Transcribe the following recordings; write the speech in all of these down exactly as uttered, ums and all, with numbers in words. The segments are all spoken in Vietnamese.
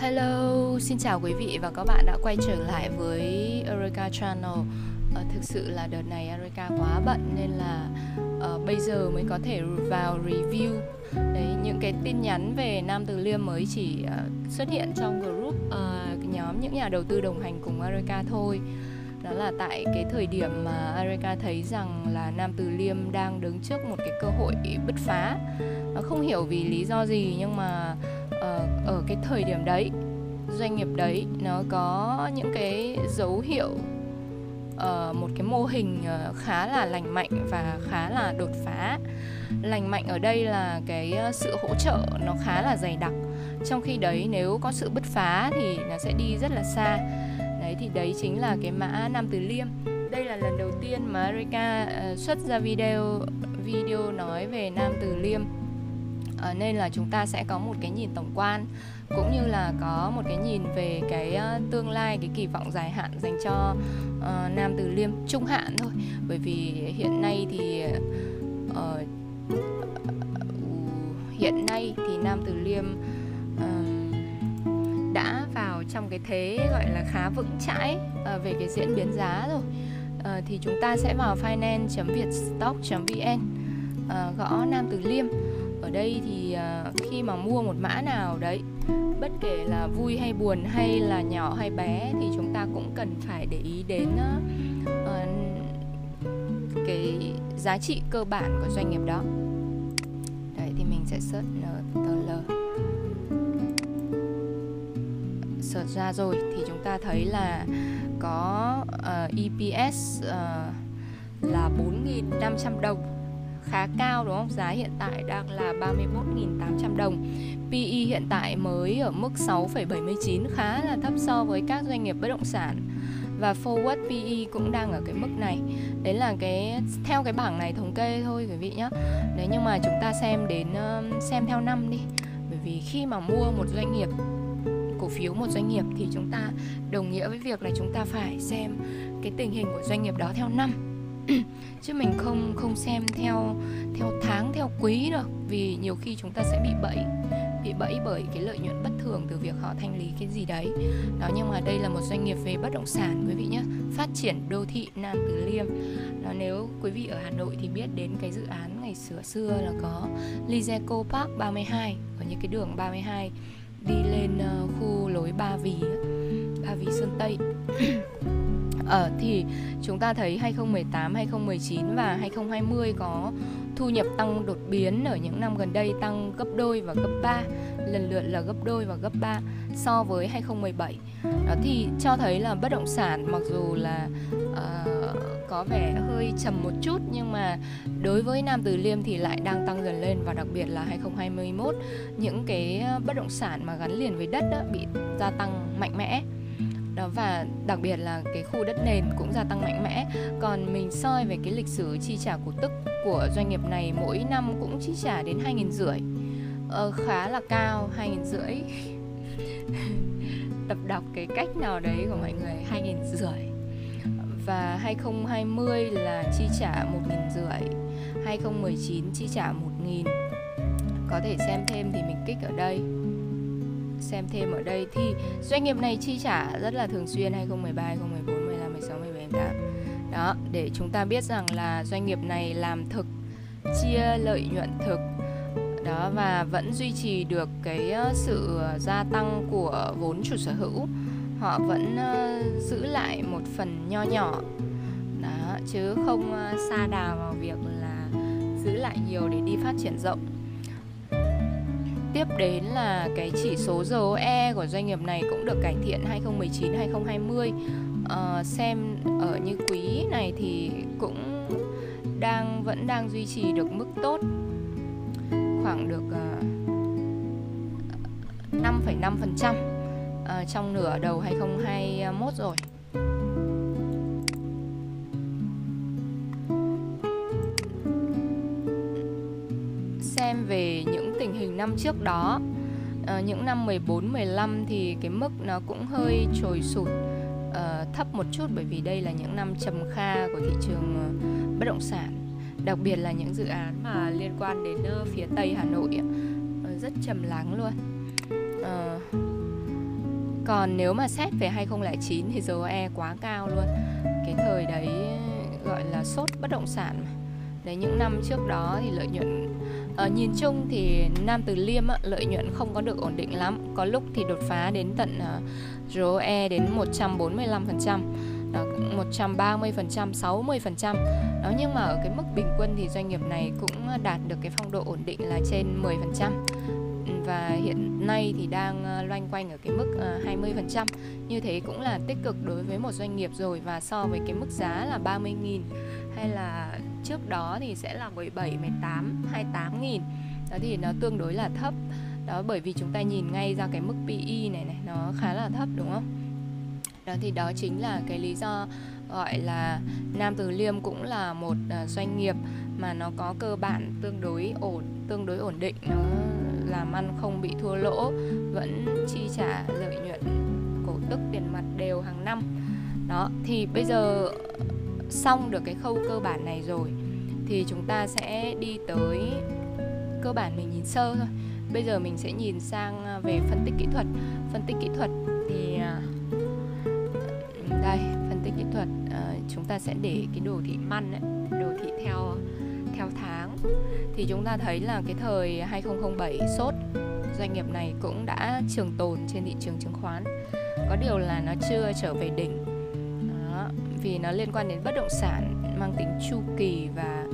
Hello, xin chào quý vị và các bạn đã quay trở lại với Areca Channel. À, thực sự là đợt này Areca quá bận nên là uh, bây giờ mới có thể vào review. Đấy, những cái tin nhắn về Nam Từ Liêm mới chỉ uh, xuất hiện trong group uh, nhóm những nhà đầu tư đồng hành cùng Areca thôi. Đó là tại cái thời điểm mà Areca thấy rằng là Nam Từ Liêm đang đứng trước một cái cơ hội bứt phá. Nó không hiểu vì lý do gì nhưng mà uh, ở cái thời điểm đấy, doanh nghiệp đấy nó có những cái dấu hiệu, uh, một cái mô hình khá là lành mạnh và khá là đột phá. Lành mạnh ở đây là cái sự hỗ trợ nó khá là dày đặc. Trong khi đấy nếu có sự bứt phá thì nó sẽ đi rất là xa. Đấy, thì đấy chính là cái mã Nam Từ Liêm. Đây là lần đầu tiên mà Areca xuất ra video video nói về Nam Từ Liêm. À, nên là chúng ta sẽ có một cái nhìn tổng quan cũng như là có một cái nhìn về cái uh, tương lai, cái kỳ vọng dài hạn dành cho uh, Nam Từ Liêm, trung hạn thôi. Bởi vì hiện nay thì uh, hiện nay thì Nam Từ Liêm uh, đã vào trong cái thế gọi là khá vững chãi uh, về cái diễn biến giá rồi. Uh, thì chúng ta sẽ vào finance chấm vietstock chấm vn, uh, gõ Nam Từ Liêm. Ở đây thì khi mà mua một mã nào đấy, bất kể là vui hay buồn hay là nhỏ hay bé, thì chúng ta cũng cần phải để ý đến cái giá trị cơ bản của doanh nghiệp đó. Đấy, thì mình sẽ search en tê lờ. Search ra rồi thì chúng ta thấy là có e pê ess là bốn nghìn năm trăm đồng, khá cao đúng không? Giá hiện tại đang là ba mươi mốt nghìn tám trăm đồng. pê e hiện tại mới ở mức sáu phẩy bảy mươi chín, khá là thấp so với các doanh nghiệp bất động sản. Và forward pê e cũng đang ở cái mức này. Đấy là cái theo cái bảng này thống kê thôi quý vị nhé. Đấy, nhưng mà chúng ta xem đến xem theo năm đi. Bởi vì khi mà mua một doanh nghiệp, cổ phiếu một doanh nghiệp thì chúng ta đồng nghĩa với việc là chúng ta phải xem cái tình hình của doanh nghiệp đó theo năm. Chứ mình không không xem theo theo tháng, theo quý được, vì nhiều khi chúng ta sẽ bị bẫy bị bẫy bởi cái lợi nhuận bất thường từ việc họ thanh lý cái gì đấy. Đó, nhưng mà đây là một doanh nghiệp về bất động sản quý vị nhé, phát triển đô thị Nam Từ Liêm. Đó, nếu quý vị ở Hà Nội thì biết đến cái dự án ngày xưa xưa là có Lizeco Park ba mươi hai, ở những cái đường ba mươi hai đi lên khu lối Ba Vì, Ba Vì Sơn Tây. Ờ, thì chúng ta thấy hai không một tám, hai không một chín và hai không hai không có thu nhập tăng đột biến ở những năm gần đây, tăng gấp đôi và gấp ba, lần lượt là gấp đôi và gấp ba so với hai không một bảy. Đó, thì cho thấy là bất động sản mặc dù là uh, có vẻ hơi trầm một chút nhưng mà đối với Nam Từ Liêm thì lại đang tăng dần lên, và đặc biệt là hai không hai mốt những cái bất động sản mà gắn liền với đất đó, bị gia tăng mạnh mẽ. Đó, và đặc biệt là cái khu đất nền cũng gia tăng mạnh mẽ. Còn mình soi về cái lịch sử chi trả cổ tức của doanh nghiệp này, mỗi năm cũng chi trả đến hai nghìn rưỡi, ờ, khá là cao, hai nghìn rưỡi. Tập đọc cái cách nào đấy của mọi người, hai nghìn rưỡi. Và hai không hai không là chi trả một nghìn rưỡi, hai không một chín chi trả một nghìn. Có thể xem thêm thì mình kích ở đây, xem thêm ở đây thì doanh nghiệp này chi trả rất là thường xuyên, hai không một ba, hai không một bốn, mười lăm, mười sáu, mười bảy, mười tám. Đó, để chúng ta biết rằng là doanh nghiệp này làm thực, chia lợi nhuận thực. Đó, và vẫn duy trì được cái sự gia tăng của vốn chủ sở hữu. Họ vẫn giữ lại một phần nho nhỏ. Đó, chứ không sa đà vào việc là giữ lại nhiều để đi phát triển rộng. Tiếp đến là cái chỉ số rờ o e của doanh nghiệp này cũng được cải thiện hai không một chín, hai không hai không. Ờ, xem ở như quý này thì cũng đang vẫn đang duy trì được mức tốt, khoảng được uh, năm phẩy năm phần trăm uh, trong nửa đầu hai không hai mốt rồi. Xem về những tình hình năm trước đó, à, những năm mười bốn mười lăm thì cái mức nó cũng hơi trồi sụt, à, thấp một chút, bởi vì đây là những năm trầm kha của thị trường bất động sản, đặc biệt là những dự án mà liên quan đến phía Tây Hà Nội, nó rất trầm lắng luôn. À, Còn nếu mà xét về hai không không chín thì rờ o e quá cao luôn. Cái thời đấy gọi là sốt bất động sản mà. Đấy, những năm trước đó thì lợi nhuận à, nhìn chung thì Nam Từ Liêm á, lợi nhuận không có được ổn định lắm. Có lúc thì đột phá đến tận à, rờ o e đến một trăm bốn mươi lăm phần trăm, đó, một trăm ba mươi phần trăm, sáu mươi phần trăm. Đó, nhưng mà ở cái mức bình quân thì doanh nghiệp này cũng đạt được cái phong độ ổn định là trên mười phần trăm. Và hiện nay thì đang loanh quanh ở cái mức hai mươi phần trăm. Như thế cũng là tích cực đối với một doanh nghiệp rồi. Và so với cái mức giá là ba mươi nghìn hay là trước đó thì sẽ là mười bảy, mười tám, hai mươi tám nghìn. Đó thì nó tương đối là thấp. Đó, bởi vì chúng ta nhìn ngay ra cái mức pê e này này, nó khá là thấp đúng không? Đó thì đó chính là cái lý do gọi là Nam Từ Liêm cũng là một doanh nghiệp mà nó có cơ bản tương đối ổn, tương đối ổn định, nó làm ăn không bị thua lỗ, vẫn chi trả lợi nhuận, cổ tức, tiền mặt đều hàng năm. Đó, thì bây giờ xong được cái khâu cơ bản này rồi thì chúng ta sẽ đi tới cơ bản, mình nhìn sơ thôi. Bây giờ mình sẽ nhìn sang về phân tích kỹ thuật. Phân tích kỹ thuật thì đây, phân tích kỹ thuật chúng ta sẽ để cái đồ thị măn ấy, đồ thị theo theo tháng. Thì chúng ta thấy là cái thời hai không không bảy sốt, doanh nghiệp này cũng đã trường tồn trên thị trường chứng khoán. Có điều là nó chưa trở về đỉnh. Đó, vì nó liên quan đến bất động sản mang tính chu kỳ, và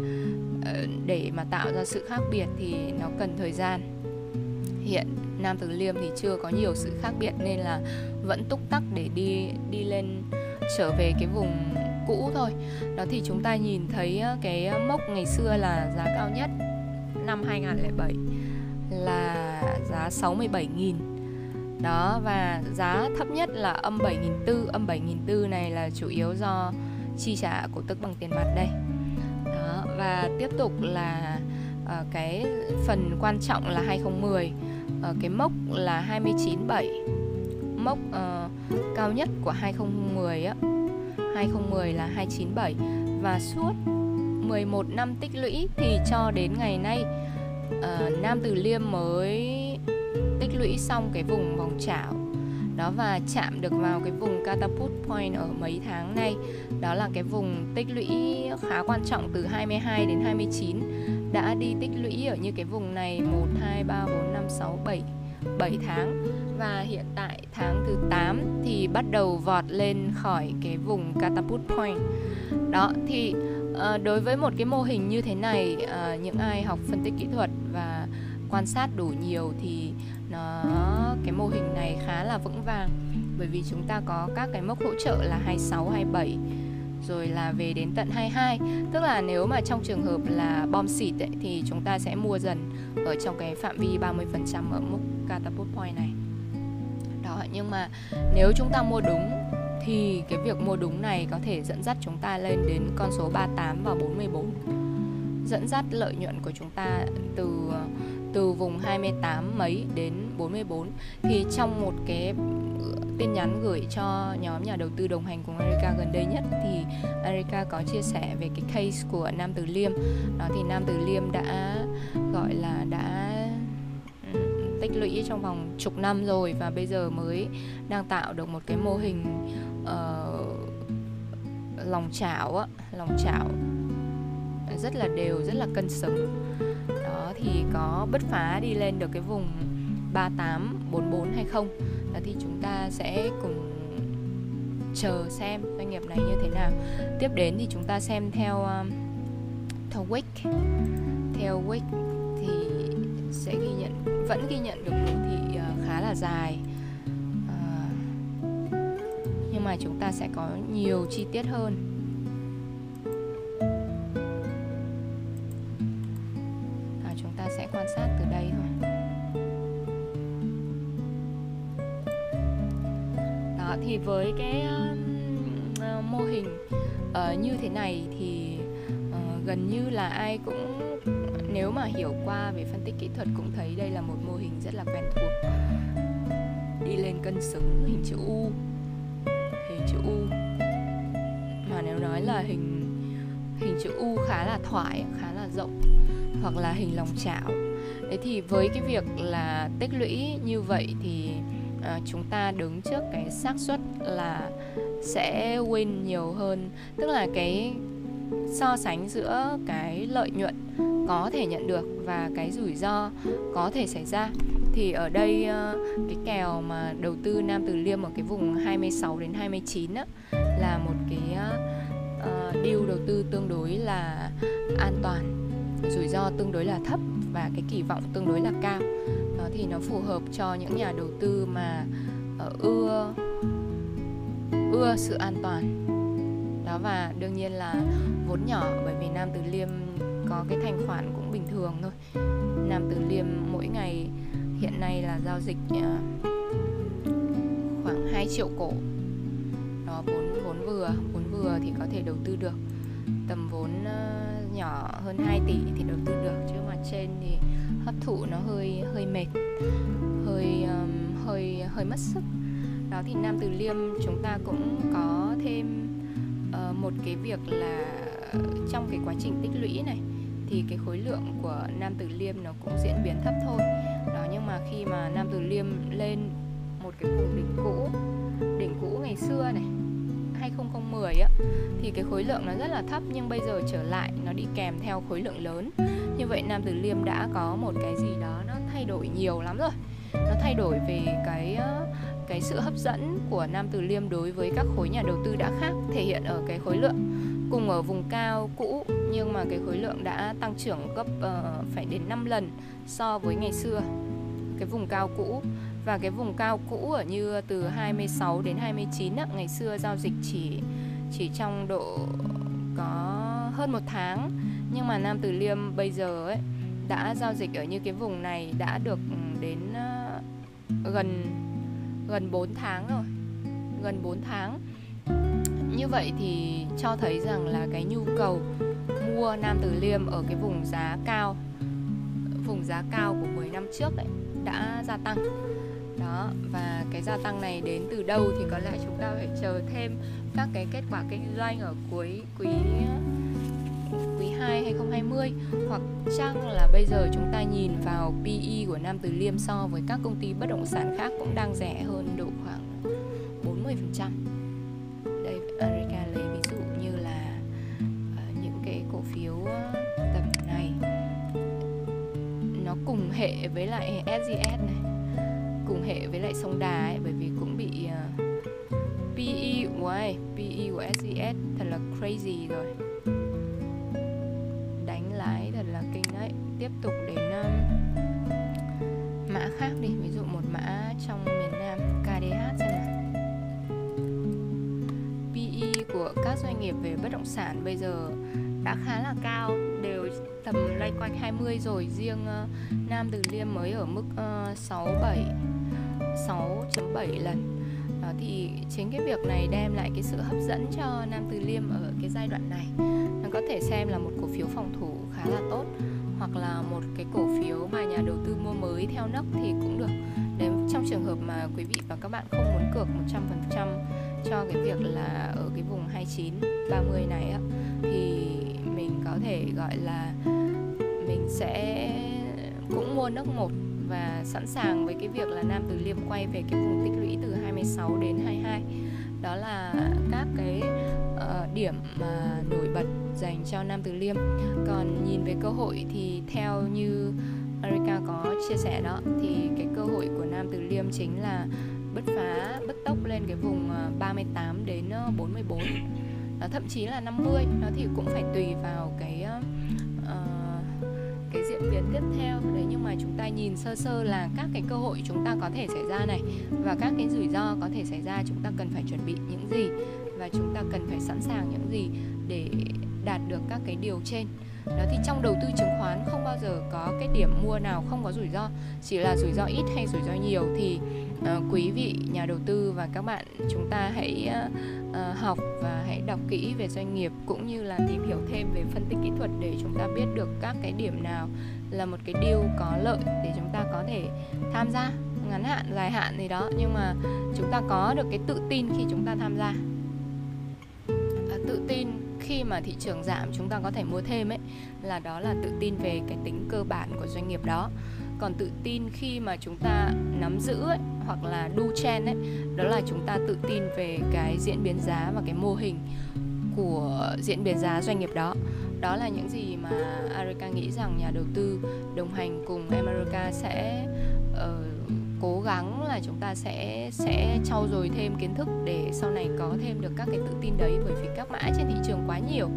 để mà tạo ra sự khác biệt thì nó cần thời gian. Hiện Nam Từ Liêm thì chưa có nhiều sự khác biệt nên là vẫn túc tắc để đi đi lên, trở về cái vùng cũ thôi. Đó thì chúng ta nhìn thấy cái mốc ngày xưa là giá cao nhất năm hai không không bảy là giá sáu mươi bảy nghìn. Đó, và giá thấp nhất là âm bảy nghìn bốn trăm. Âm bảy nghìn bốn trăm này là chủ yếu do chi trả cổ tức bằng tiền mặt đây. Đó, và tiếp tục là uh, cái phần quan trọng là hai không một không, uh, cái mốc là hai mươi chín phẩy bảy. Mốc uh, cao nhất của hai không một không á, hai không một không là hai chín phẩy bảy. Và suốt mười một năm tích lũy thì cho đến ngày nay uh, Nam Từ Liêm mới tích lũy xong cái vùng vòng chảo. Đó, và chạm được vào cái vùng catapult point ở mấy tháng nay. Đó là cái vùng tích lũy khá quan trọng từ hai mươi hai đến hai mươi chín. Đã đi tích lũy ở như cái vùng này một, hai, ba, bốn, năm, sáu, bảy, bảy tháng. Và hiện tại tháng thứ tám thì bắt đầu vọt lên khỏi cái vùng catapult point. Đó thì đối với một cái mô hình như thế này, những ai học phân tích kỹ thuật và quan sát đủ nhiều thì nó, cái mô hình này khá là vững vàng. Bởi vì chúng ta có các cái mốc hỗ trợ là hai mươi sáu, hai mươi bảy, rồi là về đến tận hai mươi hai. Tức là nếu mà trong trường hợp là bom xịt ấy, thì chúng ta sẽ mua dần ở trong cái phạm vi ba mươi phần trăm ở mốc catapult point này. Đó, nhưng mà nếu chúng ta mua đúng thì cái việc mua đúng này có thể dẫn dắt chúng ta lên đến con số ba mươi tám và bốn mươi bốn, dẫn dắt lợi nhuận của chúng ta từ từ vùng hai mươi tám mấy đến bốn mươi bốn. Thì trong một cái tin nhắn gửi cho nhóm nhà đầu tư đồng hành cùng Areca gần đây nhất thì Areca có chia sẻ về cái case của Nam Từ Liêm. Đó thì Nam Từ Liêm đã gọi là đã tích lũy trong vòng chục năm rồi, và bây giờ mới đang tạo được một cái mô hình uh, lòng chảo á, lòng chảo rất là đều, rất là cân xứng. Đó thì có bứt phá đi lên được cái vùng ba mươi tám, bốn mươi bốn hay không. Đó thì chúng ta sẽ cùng chờ xem doanh nghiệp này như thế nào. Tiếp đến thì chúng ta xem theo theo week. Theo week thì sẽ ghi nhận vẫn ghi nhận được đồ thị khá là dài. À, nhưng mà chúng ta sẽ có nhiều chi tiết hơn. Thì với cái uh, mô hình uh, như thế này thì uh, gần như là ai cũng, nếu mà hiểu qua về phân tích kỹ thuật cũng thấy đây là một mô hình rất là quen thuộc. Đi lên cân xứng, hình chữ U. Hình chữ U. Mà nếu nói là hình hình chữ U khá là thoải, khá là rộng, hoặc là hình lòng chảo. Đấy thì với cái việc là tích lũy như vậy thì à, chúng ta đứng trước cái xác suất là sẽ win nhiều hơn, tức là cái so sánh giữa cái lợi nhuận có thể nhận được và cái rủi ro có thể xảy ra. Thì ở đây cái kèo mà đầu tư Nam Từ Liêm ở cái vùng hai mươi sáu đến hai mươi chín á, là một cái uh, deal đầu tư tương đối là an toàn, rủi ro tương đối là thấp và cái kỳ vọng tương đối là cao. Đó, thì nó phù hợp cho những nhà đầu tư mà uh, ưa ưa sự an toàn. Đó, và đương nhiên là vốn nhỏ, bởi vì Nam Từ Liêm có cái thanh khoản cũng bình thường thôi. Nam Từ Liêm mỗi ngày hiện nay là giao dịch khoảng hai triệu cổ. Đó, vốn, vốn vừa, vốn vừa thì có thể đầu tư được. Tầm vốn nhỏ hơn hai tỷ thì đầu tư được, chứ mà trên thì hấp thụ nó hơi hơi mệt, hơi hơi hơi mất sức. Đó, thì Nam Từ Liêm chúng ta cũng có thêm một cái việc là trong cái quá trình tích lũy này thì cái khối lượng của Nam Từ Liêm nó cũng diễn biến thấp thôi. Đó, nhưng mà khi mà Nam Từ Liêm lên một cái vùng đỉnh cũ, đỉnh cũ ngày xưa này hai nghìn không trăm mười á, thì cái khối lượng nó rất là thấp, nhưng bây giờ trở lại nó đi kèm theo khối lượng lớn. Như vậy Nam Từ Liêm đã có một cái gì đó nó thay đổi nhiều lắm rồi. Nó thay đổi về cái cái sự hấp dẫn của Nam Từ Liêm đối với các khối nhà đầu tư đã khác, thể hiện ở cái khối lượng cùng ở vùng cao cũ, nhưng mà cái khối lượng đã tăng trưởng gấp uh, phải đến năm lần so với ngày xưa cái vùng cao cũ. Và cái vùng cao cũ ở như từ hai mươi sáu đến hai mươi chín á, ngày xưa giao dịch chỉ chỉ trong độ có hơn một tháng, nhưng mà Nam Từ Liêm bây giờ ấy đã giao dịch ở như cái vùng này đã được đến uh, gần gần bốn tháng rồi, gần bốn tháng. Như vậy thì cho thấy rằng là cái nhu cầu mua Nam Từ Liêm ở cái vùng giá cao, vùng giá cao của mười năm trước ấy, đã gia tăng. Đó, và cái gia tăng này đến từ đâu thì có lẽ chúng ta phải chờ thêm các cái kết quả kinh doanh ở cuối quý quý hai hai nghìn không trăm hai mươi, hoặc chăng là bây giờ chúng ta nhìn vào pê e của Nam Từ Liêm so với các công ty bất động sản khác cũng đang rẻ hơn độ khoảng bốn mươi phần trăm. Đây, Areca lấy ví dụ như là uh, những cái cổ phiếu tầm này nó cùng hệ với lại ét giê ét này, cùng hệ với lại Sông Đá ấy, bởi vì cũng bị uh, pê e của ai, pê e của ét giê ét thật là crazy rồi, đánh lái thật là kinh đấy. Tiếp tục đến uh, mã khác đi, ví dụ một mã trong miền Nam, ca đê hát xem nào. pê e của các doanh nghiệp về bất động sản bây giờ đã khá là cao, đều tầm loanh quanh hai mươi rồi. Riêng uh, Nam Từ Liêm mới ở mức uh, sáu phẩy bảy lần. Đó, thì chính cái việc này đem lại cái sự hấp dẫn cho Nam Từ Liêm ở cái giai đoạn này. Nó có thể xem là một cổ phiếu phòng thủ khá là tốt, hoặc là một cái cổ phiếu mà nhà đầu tư mua mới theo nấc thì cũng được. Nếu trong trường hợp mà quý vị và các bạn không muốn cược một trăm phần trăm cho cái việc là ở cái vùng hai mươi chín ba mươi này á, thì mình có thể gọi là mình sẽ cũng mua nấc một và sẵn sàng với cái việc là Nam Từ Liêm quay về cái vùng tích lũy từ hai mươi sáu đến hai mươi hai. Đó là các cái uh, điểm mà nổi bật dành cho Nam Từ Liêm. Còn nhìn về cơ hội thì theo như Areca có chia sẻ đó, thì cái cơ hội của Nam Từ Liêm chính là bứt phá, bứt tốc lên cái vùng ba mươi tám đến bốn mươi bốn, nó thậm chí là năm mươi. Nó thì cũng phải tùy vào cái uh, cái diễn biến tiếp theo đấy, nhưng mà chúng ta nhìn sơ sơ là các cái cơ hội chúng ta có thể xảy ra này và các cái rủi ro có thể xảy ra, chúng ta cần phải chuẩn bị những gì và chúng ta cần phải sẵn sàng những gì để đạt được các cái điều trên. Đó, thì trong đầu tư chứng khoán không bao giờ có cái điểm mua nào không có rủi ro, chỉ là rủi ro ít hay rủi ro nhiều. Thì uh, quý vị nhà đầu tư và các bạn chúng ta hãy uh, học và hãy đọc kỹ về doanh nghiệp, cũng như là tìm hiểu thêm về phân tích kỹ thuật để chúng ta biết được các cái điểm nào là một cái deal có lợi để chúng ta có thể tham gia ngắn hạn, dài hạn gì đó, nhưng mà chúng ta có được cái tự tin khi chúng ta tham gia. À, tự tin khi mà thị trường giảm chúng ta có thể mua thêm ấy, là đó là tự tin về cái tính cơ bản của doanh nghiệp đó. Còn tự tin khi mà chúng ta nắm giữ ấy, hoặc là đu trend ấy, đó là chúng ta tự tin về cái diễn biến giá và cái mô hình của diễn biến giá doanh nghiệp đó. Đó là những gì mà Areca nghĩ rằng nhà đầu tư đồng hành cùng em Areca sẽ uh, cố gắng là chúng ta sẽ sẽ trau dồi thêm kiến thức để sau này có thêm được các cái tự tin đấy, bởi vì các mã trên thị trường quá nhiều.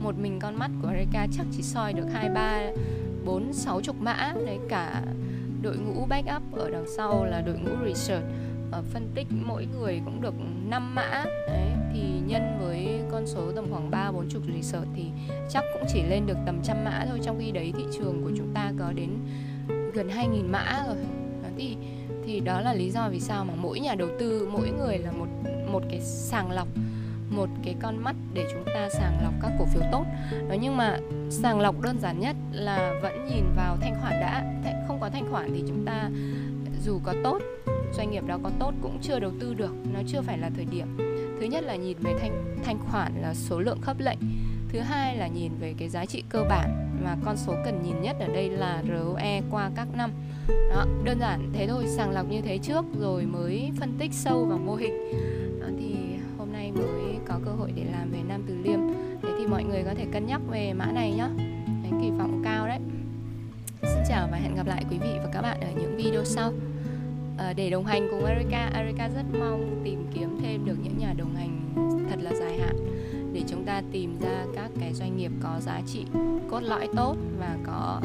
Một mình con mắt của Areca chắc chỉ soi được hai, ba, bốn, sáu chục mã đấy, cả đội ngũ backup ở đằng sau là đội ngũ research uh, phân tích mỗi người cũng được năm mã đấy, thì nhân với con số tầm khoảng ba, bốn chục research thì chắc cũng chỉ lên được tầm trăm mã thôi, trong khi đấy thị trường của chúng ta có đến gần hai nghìn mã rồi. Thì thì đó là lý do vì sao mà mỗi nhà đầu tư, mỗi người là một một cái sàng lọc, một cái con mắt để chúng ta sàng lọc các cổ phiếu tốt. Đó, nhưng mà sàng lọc đơn giản nhất là vẫn nhìn vào thanh khoản đã. Không có thanh khoản thì chúng ta dù có tốt, doanh nghiệp đó có tốt cũng chưa đầu tư được, nó chưa phải là thời điểm. Thứ nhất là nhìn về thanh thanh khoản là số lượng khớp lệnh. Thứ hai là nhìn về cái giá trị cơ bản, mà con số cần nhìn nhất ở đây là R O E qua các năm. Đó, đơn giản thế thôi, sàng lọc như thế trước rồi mới phân tích sâu vào mô hình. Đó, thì hôm nay mới có cơ hội để làm về Nam Từ Liêm. Thế thì mọi người có thể cân nhắc về mã này nhé. Đấy, kỳ vọng cao đấy. Xin chào và hẹn gặp lại quý vị và các bạn ở những video sau. À, để đồng hành cùng Areca, Areca rất mong tìm kiếm thêm được những nhà đồng hành thật là dài hạn, để chúng ta tìm ra các cái doanh nghiệp có giá trị cốt lõi tốt và có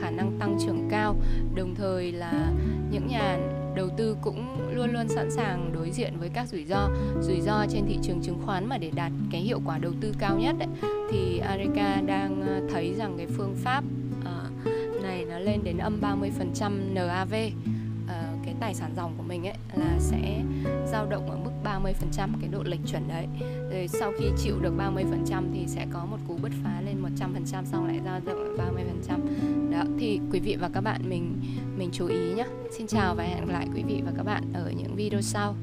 khả năng tăng trưởng cao. Đồng thời là những nhà đầu tư cũng luôn luôn sẵn sàng đối diện với các rủi ro. Rủi ro trên thị trường chứng khoán mà để đạt cái hiệu quả đầu tư cao nhất ấy, thì Areca đang thấy rằng cái phương pháp này nó lên đến âm ba mươi phần trăm N A V. Cái tài sản ròng của mình ấy là sẽ dao động ở mức ba mươi phần trăm, cái độ lệch chuẩn đấy. Rồi sau khi chịu được ba mươi phần trăm thì sẽ có một cú bứt phá lên một trăm phần trăm, xong lại dao động ở ba mươi phần trăm. Đó, thì quý vị và các bạn mình mình chú ý nhé. Xin chào và hẹn gặp lại quý vị và các bạn ở những video sau.